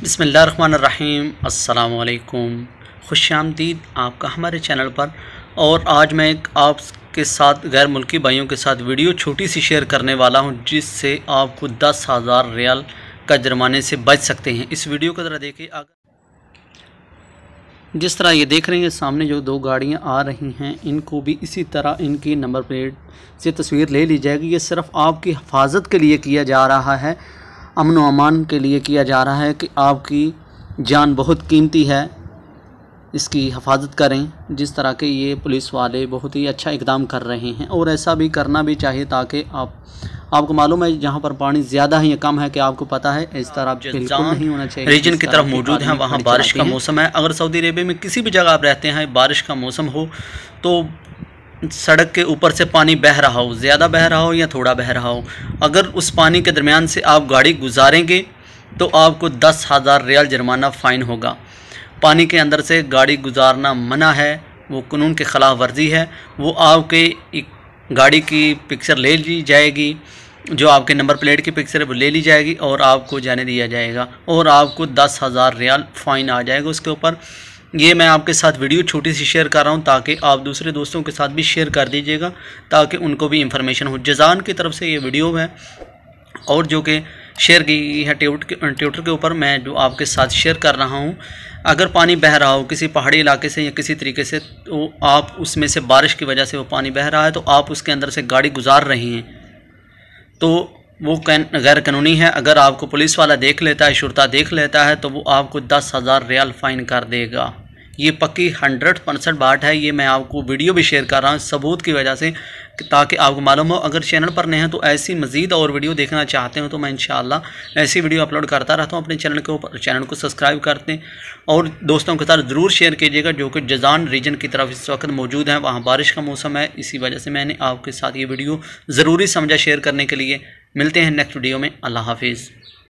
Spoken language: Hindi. बिस्मिल्लाहिर्रहमानिर्रहीम, अस्सलाम वालेकुम। खुशामदीद आपका हमारे चैनल पर। और आज मैं एक आपके साथ गैर मुल्की भाइयों के साथ वीडियो छोटी सी शेयर करने वाला हूं, जिससे आपको 10,000 रियाल का जुर्माने से बच सकते हैं। इस वीडियो को ज़रा देखिए। अगर जिस तरह ये देख रहे हैं सामने जो दो गाड़ियां आ रही हैं, इनको भी इसी तरह इनकी नंबर प्लेट से तस्वीर ले ली जाएगी। ये सिर्फ़ आपकी हिफाजत के लिए किया जा रहा है, अमन व अमान के लिए किया जा रहा है कि आपकी जान बहुत कीमती है, इसकी हिफाजत करें। जिस तरह के ये पुलिस वाले बहुत ही अच्छा इकदाम कर रहे हैं और ऐसा भी करना भी चाहिए, ताकि आपको मालूम है जहाँ पर पानी ज़्यादा है या कम है कि आपको पता है, इस तरह आप नहीं होना चाहिए। रीजन की तरफ मौजूद हैं, वहाँ बारिश का मौसम है। अगर सऊदी अरेबिया में किसी भी जगह आप रहते हैं, बारिश का मौसम हो तो सड़क के ऊपर से पानी बह रहा हो, ज़्यादा बह रहा हो या थोड़ा बह रहा हो, अगर उस पानी के दरमियान से आप गाड़ी गुजारेंगे तो आपको 10,000 रियाल जुर्माना फ़ाइन होगा। पानी के अंदर से गाड़ी गुजारना मना है, वो कानून के ख़िलाफ़ वर्जी है। वो आपके गाड़ी की पिक्चर ले ली जाएगी, जो आपके नंबर प्लेट की पिक्चर है वो ले ली जाएगी और आपको जाने दिया जाएगा और आपको 10,000 रियाल फ़ाइन आ जाएगा उसके ऊपर। ये मैं आपके साथ वीडियो छोटी सी शेयर कर रहा हूँ, ताकि आप दूसरे दोस्तों के साथ भी शेयर कर दीजिएगा, ताकि उनको भी इंफॉर्मेशन हो। जज़ान की तरफ से ये वीडियो है और जो कि शेयर की गई है ट्विटर के ऊपर, मैं जो आपके साथ शेयर कर रहा हूँ। अगर पानी बह रहा हो किसी पहाड़ी इलाके से या किसी तरीके से, तो आप उसमें से बारिश की वजह से वो पानी बह रहा है, तो आप उसके अंदर से गाड़ी गुजार रहे हैं तो वो गैर कानूनी है। अगर आपको पुलिस वाला देख लेता है, शुरता देख लेता है, तो वो आपको 10,000 रियाल फ़ाइन कर देगा। ये पक्की 100% बात है। ये मैं आपको वीडियो भी शेयर कर रहा हूँ सबूत की वजह से, ताकि आपको मालूम हो। अगर चैनल पर नए हैं तो ऐसी मज़ीद और वीडियो देखना चाहते हो तो मैं इंशाल्लाह ऐसी वीडियो अपलोड करता रहता हूँ अपने चैनल के ऊपर। चैनल को सब्सक्राइब करते हैं और दोस्तों के साथ ज़रूर शेयर कीजिएगा, जो कि जज़ान रीजन की तरफ इस वक्त मौजूद है। वहाँ बारिश का मौसम है, इसी वजह से मैंने आपके साथ ये वीडियो ज़रूरी समझा शेयर करने के लिए। मिलते हैं नेक्स्ट वीडियो में। अल्लाह हाफिज़।